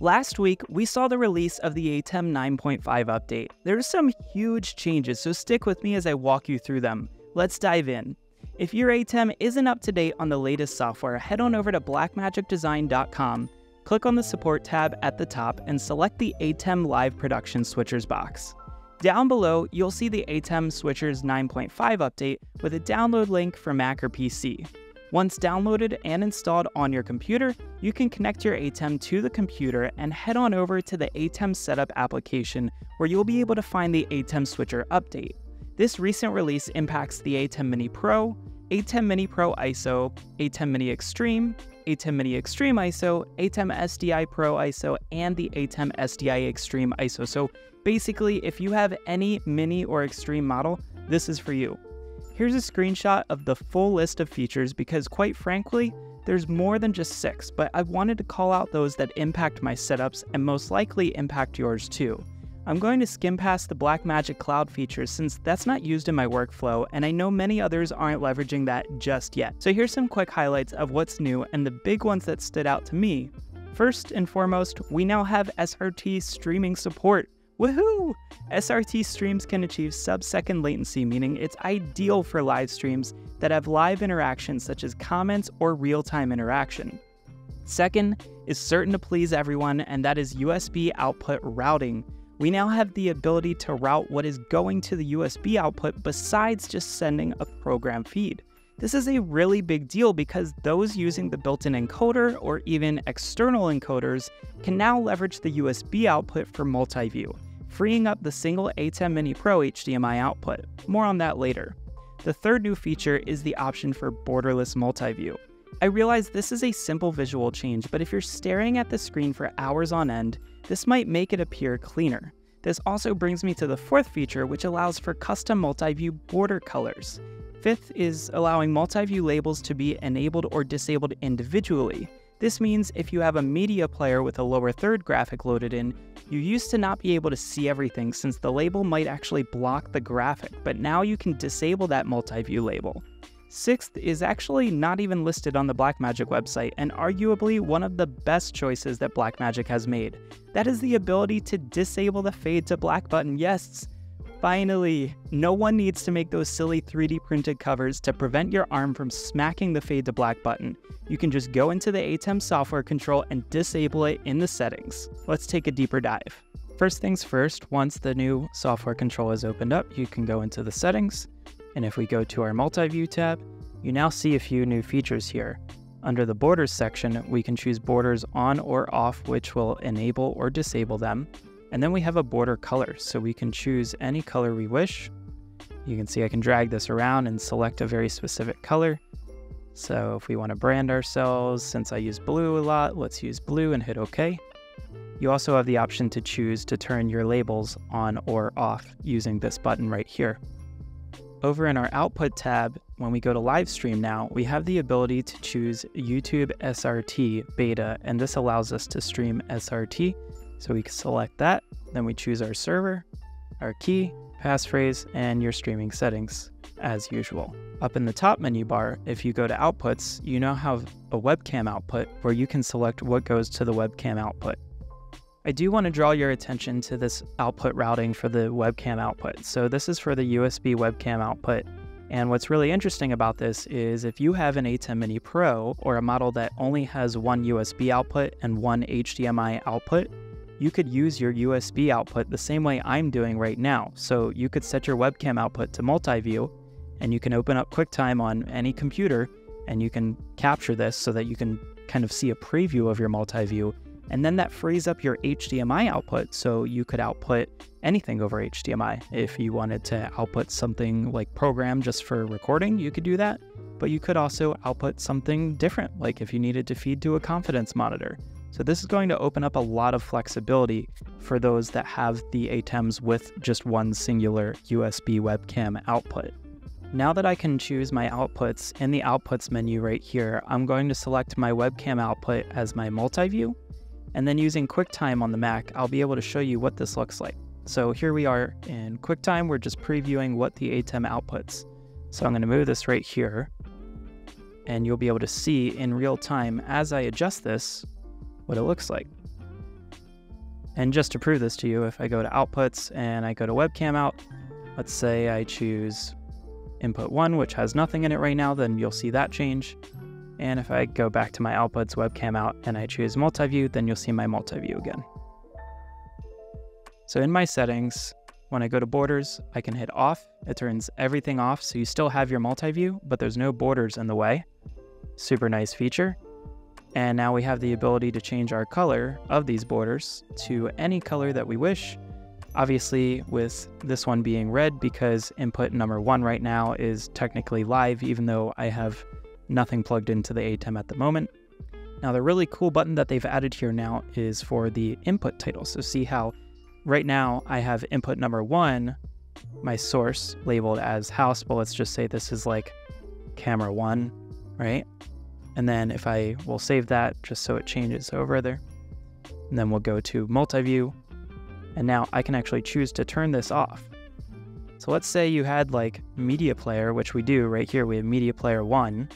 Last week, we saw the release of the ATEM 9.5 update. There are some huge changes, so stick with me as I walk you through them. Let's dive in. If your ATEM isn't up to date on the latest software, head on over to blackmagicdesign.com, click on the support tab at the top, and select the ATEM Live Production Switchers box. Down below, you'll see the ATEM Switchers 9.5 update with a download link for Mac or PC. Once downloaded and installed on your computer, you can connect your ATEM to the computer and head on over to the ATEM Setup application, where you'll be able to find the ATEM Switcher update. This recent release impacts the ATEM Mini Pro, ATEM Mini Pro ISO, ATEM Mini Extreme, ATEM Mini Extreme ISO, ATEM SDI Pro ISO, and the ATEM SDI Extreme ISO. So basically, if you have any Mini or Extreme model, this is for you. Here's a screenshot of the full list of features because, quite frankly, there's more than just 6, but I wanted to call out those that impact my setups and most likely impact yours too. I'm going to skim past the Blackmagic Cloud features since that's not used in my workflow, and I know many others aren't leveraging that just yet. So here's some quick highlights of what's new and the big ones that stood out to me. First and foremost, we now have SRT streaming support. Woohoo! SRT streams can achieve sub-second latency, meaning it's ideal for live streams that have live interactions such as comments or real-time interaction. Second is certain to please everyone, and that is USB output routing. We now have the ability to route what is going to the USB output besides just sending a program feed. This is a really big deal because those using the built-in encoder or even external encoders can now leverage the USB output for multi-view, freeing up the single ATEM Mini Pro HDMI output. More on that later. The third new feature is the option for borderless multi-view. I realize this is a simple visual change, but if you're staring at the screen for hours on end, this might make it appear cleaner. This also brings me to the fourth feature, which allows for custom multi-view border colors. Fifth is allowing multi-view labels to be enabled or disabled individually. This means if you have a media player with a lower third graphic loaded in, you used to not be able to see everything since the label might actually block the graphic, but now you can disable that multi-view label. Sixth is actually not even listed on the Blackmagic website, and arguably one of the best choices that Blackmagic has made. That is the ability to disable the fade to black button. Yes, finally! No one needs to make those silly 3D printed covers to prevent your arm from smacking the fade to black button. You can just go into the ATEM software control and disable it in the settings. Let's take a deeper dive. First things first, once the new software control is opened up, you can go into the settings. And if we go to our multi-view tab, you now see a few new features here. Under the borders section, we can choose borders on or off, which will enable or disable them. And then we have a border color, so we can choose any color we wish. You can see I can drag this around and select a very specific color. So if we want to brand ourselves, since I use blue a lot, let's use blue and hit OK. You also have the option to choose to turn your labels on or off using this button right here. Over in our output tab, when we go to live stream now, we have the ability to choose YouTube SRT beta, and this allows us to stream SRT. So we can select that, then we choose our server, our key, passphrase, and your streaming settings as usual. Up in the top menu bar, if you go to outputs, you now have a webcam output where you can select what goes to the webcam output. I do want to draw your attention to this output routing for the webcam output. So this is for the USB webcam output. And what's really interesting about this is if you have an ATEM Mini Pro or a model that only has one USB output and one HDMI output, you could use your USB output the same way I'm doing right now. So you could set your webcam output to multi-view, and you can open up QuickTime on any computer, and you can capture this so that you can kind of see a preview of your multi-view. And then that frees up your HDMI output, so you could output anything over HDMI. If you wanted to output something like program just for recording, you could do that. But you could also output something different, like if you needed to feed to a confidence monitor. So this is going to open up a lot of flexibility for those that have the ATEMs with just one singular USB webcam output. Now that I can choose my outputs in the outputs menu right here, I'm going to select my webcam output as my multi-view. And then using QuickTime on the Mac, I'll be able to show you what this looks like. So here we are in QuickTime, we're just previewing what the ATEM outputs. So I'm going to move this right here, and you'll be able to see in real time as I adjust this, what it looks like. And just to prove this to you, if I go to outputs and I go to webcam out, let's say I choose input 1, which has nothing in it right now, then you'll see that change. And if I go back to my outputs webcam out and I choose multi-view, then you'll see my multi-view again. So in my settings, when I go to borders, I can hit off. It turns everything off, so you still have your multi-view, but there's no borders in the way. Super nice feature. And now we have the ability to change our color of these borders to any color that we wish. Obviously, with this one being red, because input number 1 right now is technically live, even though I have nothing plugged into the ATEM at the moment. Now, the really cool button that they've added here now is for the input title. So see how right now I have input number 1, my source labeled as house, but let's just say this is like camera 1, right? And then if I will save that just so it changes over there, and then we'll go to multi-view, and now I can actually choose to turn this off. So let's say you had like media player, which we do right here, we have media player 1.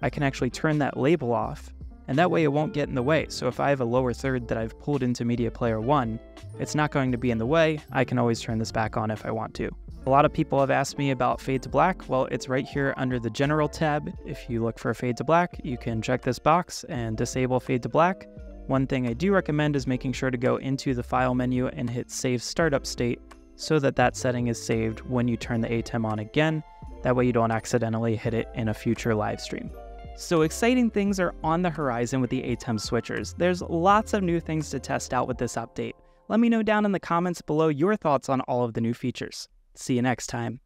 I can actually turn that label off, and that way it won't get in the way. So if I have a lower third that I've pulled into media player 1, it's not going to be in the way. I can always turn this back on if I want to. A lot of people have asked me about fade to black. Well, it's right here under the general tab. If you look for fade to black, you can check this box and disable fade to black. One thing I do recommend is making sure to go into the file menu and hit save startup state so that that setting is saved when you turn the ATEM on again. That way you don't accidentally hit it in a future live stream. So exciting things are on the horizon with the ATEM switchers. There's lots of new things to test out with this update. Let me know down in the comments below your thoughts on all of the new features. See you next time.